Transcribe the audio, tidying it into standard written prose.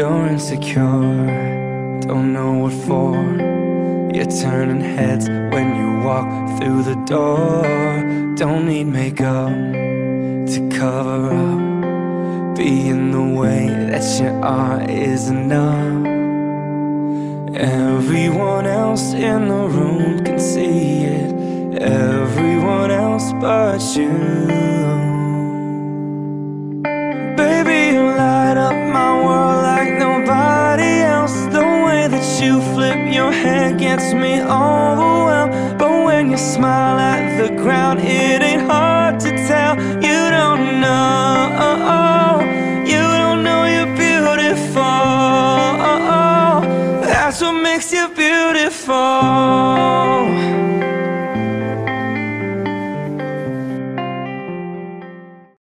You're insecure, don't know what for. You're turning heads when you walk through the door. Don't need makeup to cover up. Being the way that you are is enough. Everyone else in the room can see it, everyone else but you. You flip your head, gets me overwhelmed. But when you smile at the ground, it ain't hard to tell. You don't know, you don't know you're beautiful. That's what makes you beautiful.